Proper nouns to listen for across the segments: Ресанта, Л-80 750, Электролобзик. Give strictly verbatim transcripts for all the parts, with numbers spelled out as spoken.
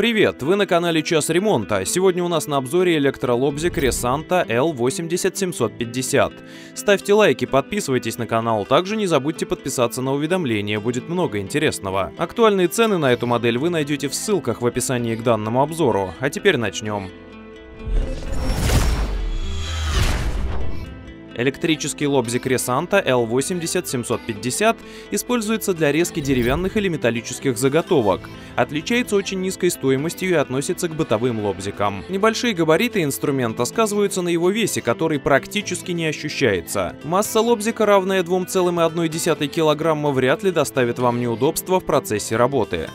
Привет! Вы на канале Час ремонта. Сегодня у нас на обзоре электролобзик Ресанта Л восемьдесят семьсот пятьдесят. Ставьте лайки, подписывайтесь на канал, также не забудьте подписаться на уведомления, будет много интересного. Актуальные цены на эту модель вы найдете в ссылках в описании к данному обзору. А теперь начнем. Электрический лобзик Ресанта Л восемьдесят семьсот пятьдесят используется для резки деревянных или металлических заготовок. Отличается очень низкой стоимостью и относится к бытовым лобзикам. Небольшие габариты инструмента сказываются на его весе, который практически не ощущается. Масса лобзика, равная двум целым одной десятой килограмма, вряд ли доставит вам неудобства в процессе работы.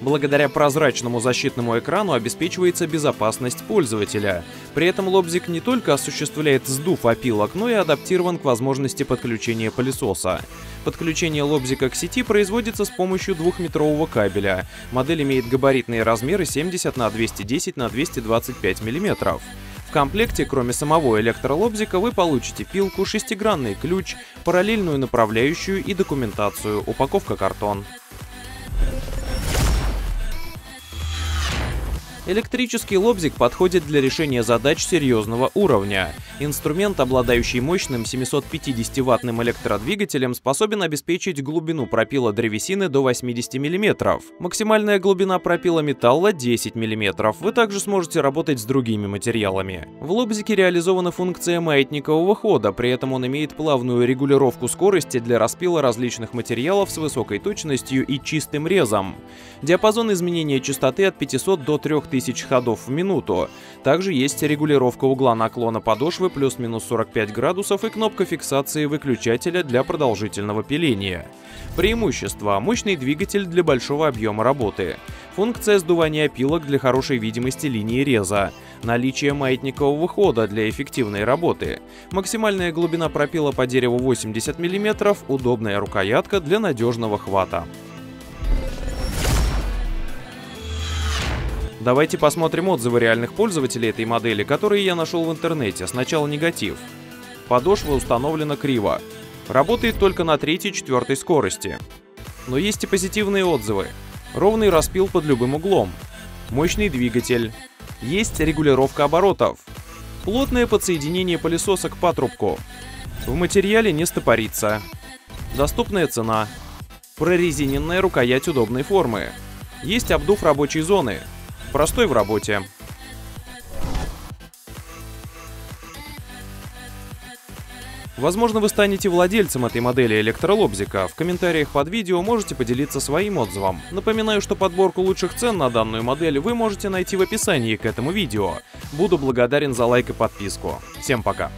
Благодаря прозрачному защитному экрану обеспечивается безопасность пользователя. При этом лобзик не только осуществляет сдув опилок, но и адаптирован к возможности подключения пылесоса. Подключение лобзика к сети производится с помощью двухметрового кабеля. Модель имеет габаритные размеры семьдесят на двести десять на двести двадцать пять миллиметров. В комплекте, кроме самого электролобзика, вы получите пилку, шестигранный ключ, параллельную направляющую и документацию, упаковка картон. Электрический лобзик подходит для решения задач серьезного уровня. Инструмент, обладающий мощным семисот пятидесяти ваттным электродвигателем, способен обеспечить глубину пропила древесины до восьмидесяти миллиметров. Максимальная глубина пропила металла десять миллиметров. Вы также сможете работать с другими материалами. В лобзике реализована функция маятникового хода, при этом он имеет плавную регулировку скорости для распила различных материалов с высокой точностью и чистым резом. Диапазон изменения частоты от пятисот до трёх тысяч ходов в минуту. Также есть регулировка угла наклона подошвы плюс-минус сорок пять градусов и кнопка фиксации выключателя для продолжительного пиления. Преимущество: мощный двигатель для большого объема работы, функция сдувания опилок для хорошей видимости линии реза, наличие маятникового хода для эффективной работы, максимальная глубина пропила по дереву восемьдесят миллиметров, удобная рукоятка для надежного хвата. Давайте посмотрим отзывы реальных пользователей этой модели, которые я нашел в интернете. Сначала негатив. Подошва установлена криво. Работает только на третьей-четвёртой скорости. Но есть и позитивные отзывы. Ровный распил под любым углом. Мощный двигатель. Есть регулировка оборотов. Плотное подсоединение пылесоса к патрубку. В материале не стопорится. Доступная цена. Прорезиненная рукоять удобной формы. Есть обдув рабочей зоны. Простой в работе. Возможно, вы станете владельцем этой модели электролобзика. В комментариях под видео можете поделиться своим отзывом. Напоминаю, что подборку лучших цен на данную модель вы можете найти в описании к этому видео. Буду благодарен за лайк и подписку. Всем пока!